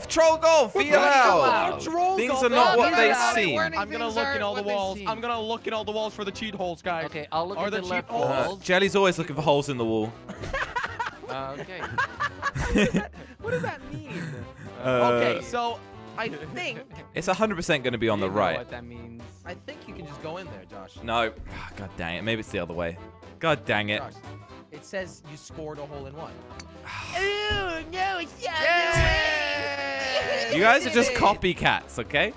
golf, troll golf, be allowed. Things are not what they seem. I'm gonna look in all the walls. I'm gonna look in all the walls for the cheat holes, guys. Okay, I'll look at the left walls. Jelly's always looking for holes in the wall. Okay. What does that mean? Okay, so I think it's 100% going to be on the right. What that means? I think you can just go in there, Josh. No, oh, god dang it. Maybe it's the other way. God dang it. Josh, it says you scored a hole in one. Oh no, it's yeah. You guys are just copycats, okay?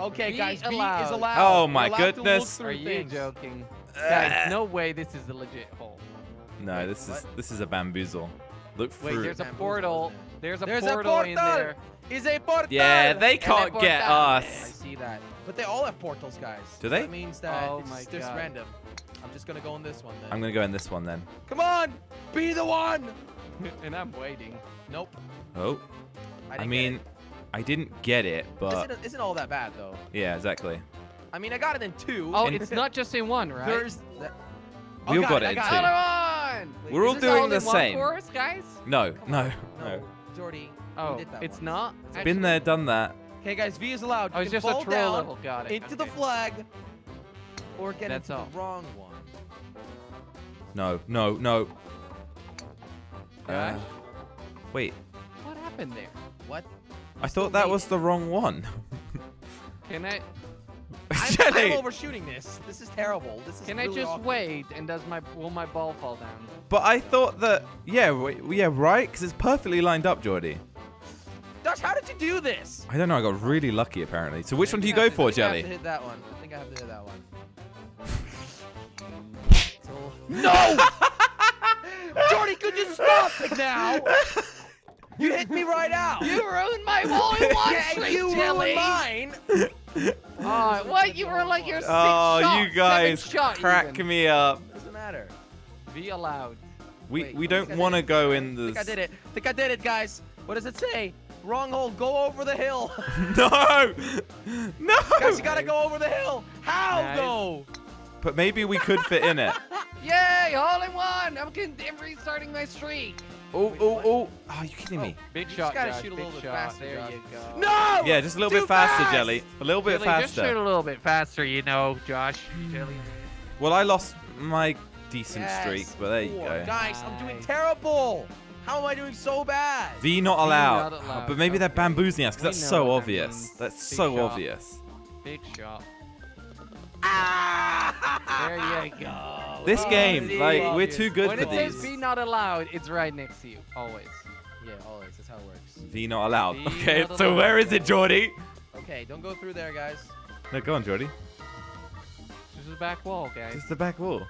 Okay, guys, B is allowed. Oh my goodness. Are you joking? Guys, no way. This is a legit hole. No, this is a bamboozle. Look through. Wait, there's a portal. There's a portal in there. Is a portal. Yeah, they can't get us. I see that. But they all have portals, guys. Do they? That means that it's just random. I'm just gonna go in this one then. I'm gonna go in this one then. Come on, be the one. And I'm waiting. Nope. Oh. I mean, I didn't get it, but it isn't all that bad though. Yeah, exactly. I mean, I got it in two. Oh, it's not just in one, right? We all got it in two. Wait, we're all doing the same. For us, guys? No. Jordy, oh, it's not. It's been there, done that. Okay, guys, V is allowed. Oh, it's just a troll level. Got it. Into the flag, or get into the wrong one. No. Wait. What happened there? What? I thought that was the wrong one. Can I? I'm overshooting this. This is terrible. This is really awkward. Wait? And will my ball fall down? But I thought that right, because it's perfectly lined up, Jordy. Josh, how did you do this? I don't know. I got really lucky apparently. So which one do you go for, Jelly? I have to hit that one. I think I have to hit that one. No! Jordy, could you stop now? You hit me right out. You ruined my wall. You ruined mine. What? You were like your sixth shot, you guys crack me up. It doesn't matter. Be allowed. We don't want to go in this. I think I did it. Guys. What does it say? Wrong hole. Go over the hill. No. Guys, you gotta go over the hill. How though? But maybe we could fit in it. Yay! All in one. I'm restarting my streak. Oh! Are you kidding me? Big shot, you gotta shoot a little bit faster. There you go. No! Yeah, just a little bit faster, Jelly. A little bit faster. Just shoot a little bit faster, you know, Josh. Jelly. Well, I lost my decent streak, but there you go. Guys, I'm doing terrible. How am I doing so bad? V not allowed. But maybe they're bamboozling us because that's so obvious. That's so obvious. Big shot. There you go. This game, like, we're too good for these. When it says V not allowed, it's right next to you, always. Yeah, always. That's how it works. V not allowed. Okay, so where is it, Jordy? Okay, don't go through there, guys. No, go on, Jordy. Just the back wall, guys. Just the back wall.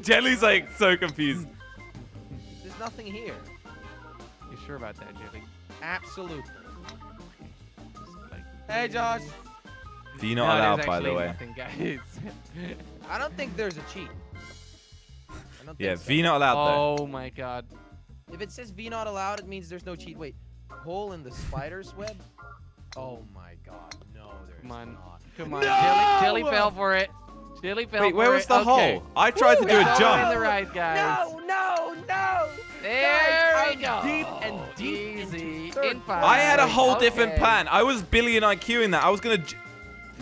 Jelly's like so confused. There's nothing here. You sure about that, Jelly? Absolutely. Hey, Josh. V not allowed, by the way. Nothing, guys. I don't think there's a cheat. I don't think V not allowed though. Oh my god. If it says V not allowed, it means there's no cheat. Wait, hole in the spider's web? Oh my god, no, there's not. Come on, no! Jelly fell for it. Jelly fell for it. Wait, where was the hole? I tried to do a jump. In the right, guys. No. There we go. Deep and deep. Easy. I had a whole different plan. I was billion IQ in that. I was gonna.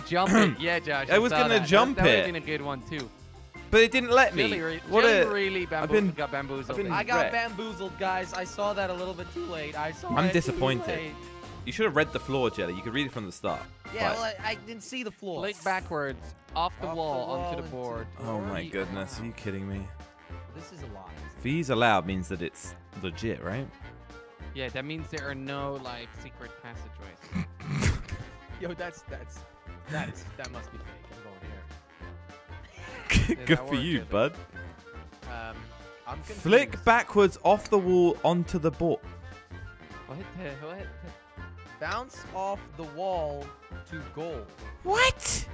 Jump it, yeah, Josh. I was gonna jump it. That would have been a good one too, but it didn't let me. Really got bamboozled. I got bamboozled, guys. I saw that a little bit too late. I'm disappointed. You should have read the floor, Jelly. You could read it from the start. Yeah, well, I didn't see the floor. Flick backwards, off the wall, onto the board. Oh my goodness! Are you kidding me? This is a lot. V's allowed means that it's legit, right? Yeah, that means there are no like secret passageways. Yo, that's. That must be fake. I'm going here. Good for you, bud. I'm Flick backwards off the wall onto the board. What? Bounce off the wall to goal. What?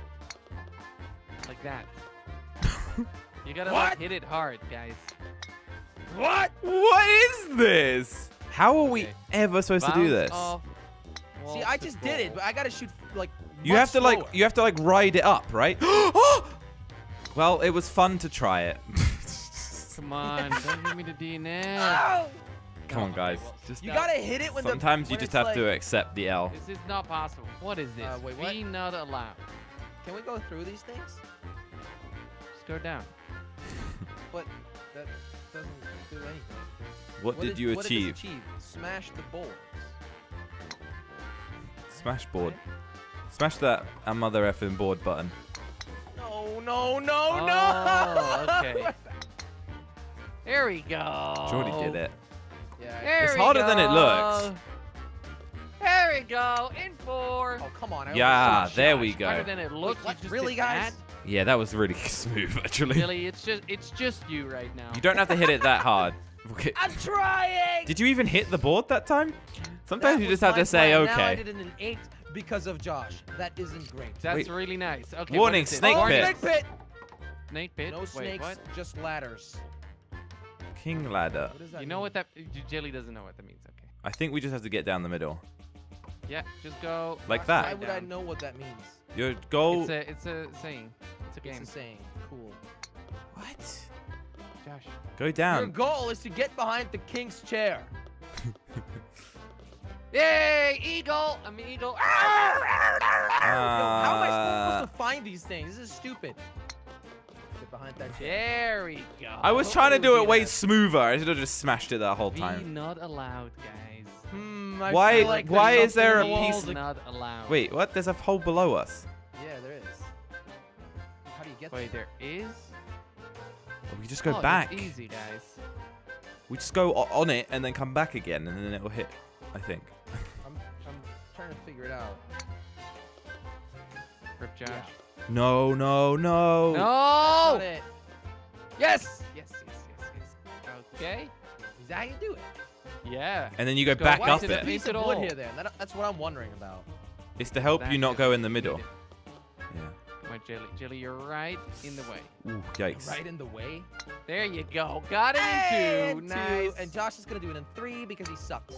Like that. You gotta like, hit it hard, guys. What is this? How are we ever supposed to do this? See, I just did it, but I gotta shoot like. You have to slower. Like you have to like ride it up, right? Well, it was fun to try it. Come on, don't give me the DNF. Come on, guys. Just you gotta hit it when sometimes you just have like, to accept the L. This is not possible. What is this? Wait, what? Be not allowed. Can we go through these things? Just go down. But that doesn't do anything. What did you achieve? Smash the boards. Smash board. Smash that mother effing board button. No, no, no, no! Okay. There we go. Jordy did it. Yeah, it's harder than it looks. There we go. In four. Oh, come on. Yeah, there we go. Harder than it looks. Wait, really, guys? Yeah, that was really smooth, actually. Really, it's just you right now. You don't have to hit it that hard. Okay. I'm trying. Did you even hit the board that time? Sometimes you just have to say, okay. Now I did it in 8 because of Josh. That isn't great. That's really nice. Okay, warning, snake pit. Oh, snake pit. Snake pit? No snakes, just ladders. King ladder. You know what that... Jelly doesn't know what that means. Okay. I think we just have to get down the middle. Yeah, just go... Like that. Why would I know what that means? Your goal... It's a saying. It's a game. It's a saying. Cool. What? Josh. Go down. Your goal is to get behind the king's chair. Yay! Eagle! I'm an eagle. How am I supposed to find these things? This is stupid. Behind that chair. There we go. I was trying to do it way smoother. I should have just smashed it that whole time. Be not allowed, guys. Why? Like why is there a piece? Not allowed. Wait, what? There's a hole below us. Yeah, there is. How do you get? Wait, there is. Oh, we just go back. It's easy, guys. We just go on it and then come back again, and then it will hit. I think. I'm trying to figure it out. Rip, Josh. Yeah. No, no, no. No! It. Yes! Yes, yes, yes, yes. Okay. Is that how you do it? Yeah. And then you go back up it. Piece of wood here, then. That's what I'm wondering about. It's to help you not go in the middle. Yeah. Come on, Jelly. Jelly, you're right in the way. Ooh, yikes. Right in the way? There you go. Got it in 2. Nice. And Josh is going to do it in 3 because he sucks.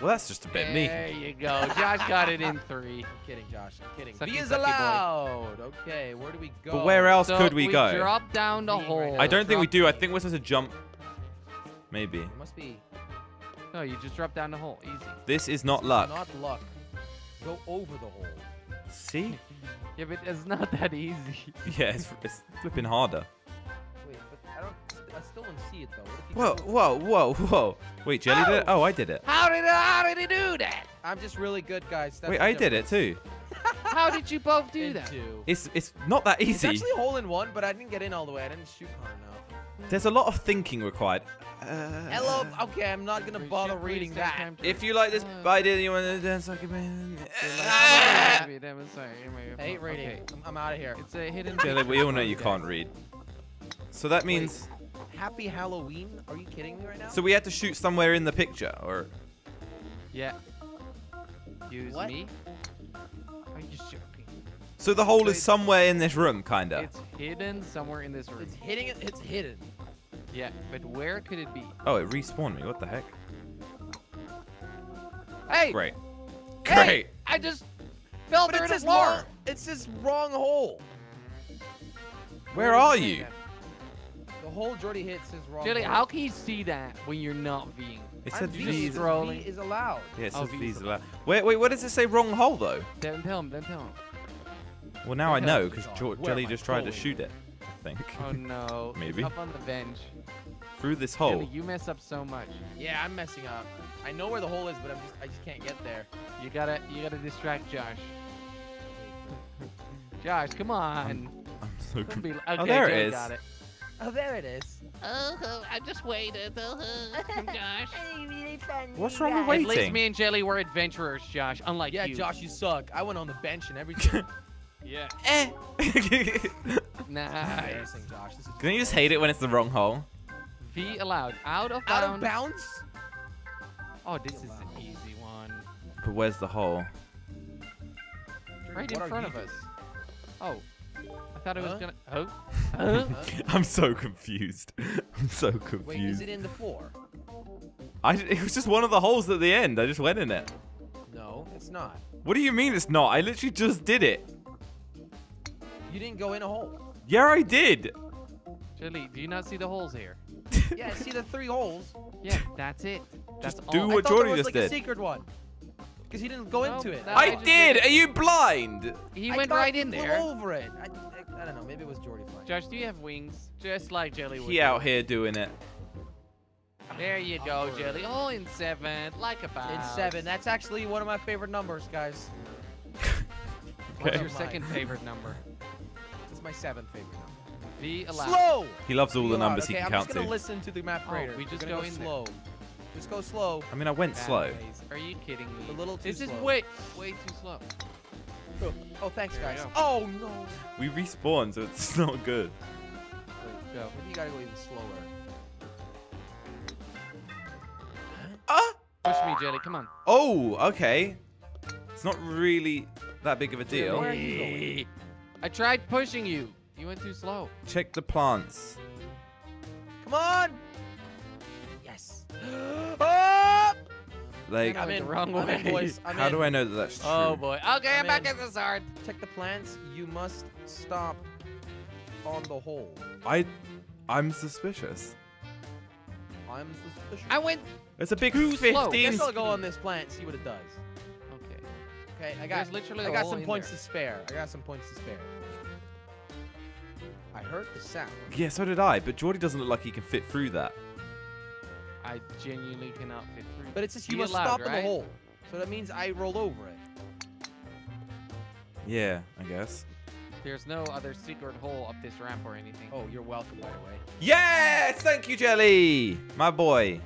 Well, that's just a bit me. There you go. Josh got it in 3. I'm kidding, Josh. I'm kidding. Sucky, B is allowed. Boy. Okay, where do we go? But where else could we go? Drop down the hole. I don't think we do. I think we're supposed to jump. Maybe. It must be. No, you just drop down the hole. Easy. This is not luck. Not luck. Go over the hole. See? Yeah, but it's not that easy. Yeah, it's flipping harder. Wait, but I don't. I still don't see it though. Whoa, whoa, whoa, whoa! Wait, Jelly did it? Oh, I did it. How did he do that? I'm just really good, guys. That's Wait, I did it too. How did you both do that? It's not that easy. It's actually hole in one, but I didn't get in all the way. I didn't shoot hard enough. There's a lot of thinking required. Hello. Okay, I'm not gonna bother reading that. If you like this idea, you want to dance like a man. I hate reading. I'm out of here. It's a hidden. Jelly, we all know you can't read. So that means. Happy Halloween? Are you kidding me right now? So we had to shoot somewhere in the picture, or? Yeah. Use me? Are you joking? So the hole is somewhere in this room, kinda. It's hidden somewhere in this room. It's hidden. Yeah, but where could it be? Oh, it respawned me. What the heck? Hey! Great. Hey! Great! I just fell through this wall. It's this wrong hole. Where are you? The hole Jordy hits is wrong. Jelly, how can you see that when you're not Ving? It said V is allowed. Yeah, it says V is allowed. Wait, what does it say wrong hole, though? Don't tell him, don't tell him. Well, now I know, because Jelly just tried to shoot it, I think. Oh, no. Maybe. Up on the bench. Through this hole. Jelly, you mess up so much. Yeah, I'm messing up. I know where the hole is, but I just can't get there. You gotta distract Josh. Josh, come on. I'm so confused. Okay, oh, there it is. Got it. Oh, there it is. Oh, I just waited. Oh, Josh. What's wrong with waiting? At least me and Jelly were adventurers, Josh. Unlike you. Yeah, Josh, you suck. I went on the bench and everything. Yeah. Eh. Nice. Embarrassing, Josh. Can you just hate it when it's the wrong hole? V allowed. Out of bounds. Out of bounds? Oh, this is an easy one. But where's the hole? Right in front of us. Oh. I thought it was gonna. Oh. I'm so confused. I'm so confused. Wait, is it in the floor? It was just one of the holes at the end. I just went in it. No, it's not. What do you mean it's not? I literally just did it. You didn't go in a hole. Yeah, I did. Jelly, do you not see the holes here? Yeah, see the 3 holes? Yeah, that's it. That's just all. Do what Jordy just did. I thought there was like a secret one. Because he didn't go into it. I did! Are you blind? He went right in there. I flew over it. I don't know. Maybe it was Jordy flying. Josh, do you have wings? Just like Jelly would. He out here doing it. There you go, Jelly. All in 7, like a boss. In 7. That's actually one of my favorite numbers, guys. What's your second favorite number? It's my 7th favorite number. Be allowed. Slow! He loves all the numbers he can count to. I'm just going to listen to the map creator. We just go slow. Just go slow. I mean, I went slow. Are you kidding me? A little too slow. This is way too slow. Oh, thanks, guys. Oh, no. We respawned, so it's not good. Wait, go. You got to go even slower. Push me, Jelly. Come on. Oh, okay. It's not really that big of a deal. Where are you going? I tried pushing you. You went too slow. Check the plants. Come on. Yes. Like, I'm in the wrong way. Boys. How do I know that that's true? Oh, boy. Okay, I'm back at the start. Check the plants. You must stop on the hole. I'm suspicious. I'm suspicious. I went. It's a big 15. I guess I'll go on this plant and see what it does. Okay. Okay, I got some points to spare. I got some points to spare. I heard the sound. Yeah, so did I, but Jordy doesn't look like he can fit through that. I genuinely cannot fit through. But it's just you must stop in the hole. So that means I roll over it. Yeah, I guess. There's no other secret hole up this ramp or anything. Oh, you're welcome, by the way. Yes! Thank you, Jelly! My boy.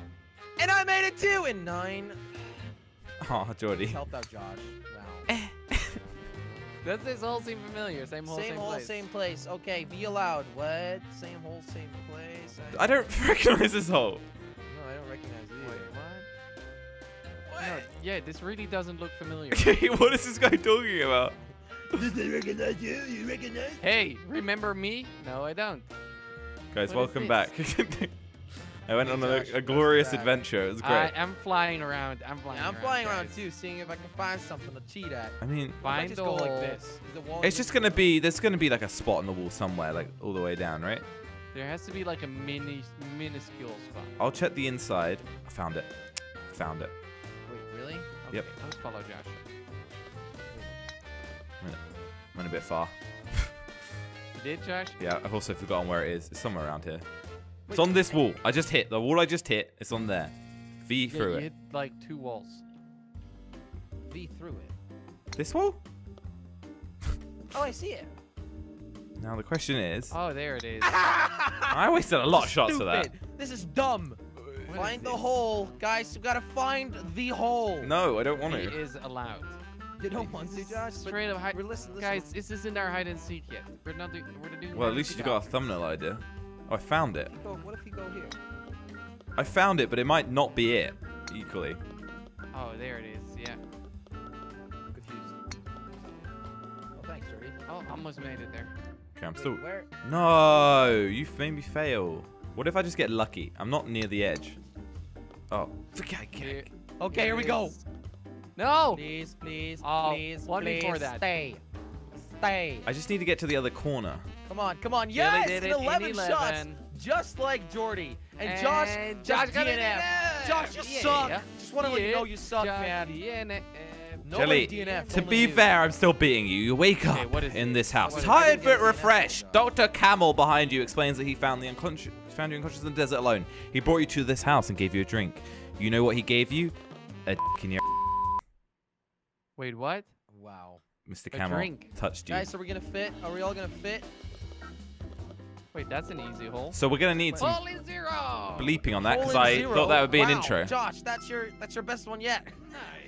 And I made it 2 in 9. Oh, Jordy. Helped out Josh. Wow. Does this all seem familiar? Same hole, same place. Same hole, same place. Okay, be allowed. What? Same hole, same place. I don't recognize this hole. No, I don't recognize it either. What? No, yeah, this really doesn't look familiar. What is this guy talking about? Does it recognize you? You recognize? Hey, remember me? No, I don't. Guys, welcome back. I went on a glorious adventure. It was great. I'm flying around. I'm flying around too, seeing if I can find something to cheat at. I mean, find the wall. Like this. The wall it's just gonna be. There's gonna be like a spot in the wall somewhere, like all the way down, right? There has to be like a minuscule spot. I'll check the inside. I found it. Found it. Wait, really? Okay, yep. Let's follow Josh. Went a bit far. You did, Josh? Yeah. I've also forgotten where it is. It's somewhere around here. It's on this wall. I just hit. The wall I just hit. It's on there. V through it. You hit like 2 walls. V through it. This wall? Oh, I see it. Now the question is. Oh, there it is. I wasted a lot of shots of that. This is dumb. Find the hole. Guys, you've got to find the hole. No, I don't want to. It is allowed. You don't want to, Josh? Straight up hide. Guys, this isn't our hide and seek yet. We're not doing. Well, at least you got a thumbnail idea. Oh, I found it. What if you go here? I found it, but it might not be it equally. Oh, there it is. Yeah. Confused. Oh, thanks, Jordy. Oh, almost made it there. Okay, I'm still. Where? No, you made me fail. What if I just get lucky? I'm not near the edge. Oh, okay, here we go. No. Please, please, please, please. Before that. Stay. Stay. I just need to get to the other corner. Come on, come on. Yes, yeah, 11 shots, just like Jordy. And Josh got an DNF. Josh, you suck. Just want to let you know you suck, man. Jelly, DNF, to be fair, I'm still beating you. You wake up in this house, tired but refreshed. Dr. Camel behind you explains that he found you unconscious in the desert alone. He brought you to this house and gave you a drink. You know what he gave you? A in your. Wait, what? Wow. Mr. Camel touched you. Guys, so we're gonna fit. Are we all gonna fit? Wait, that's an easy hole. So we're gonna need some bleeping on that because I thought that would be an intro. Josh, that's your best one yet. Nice.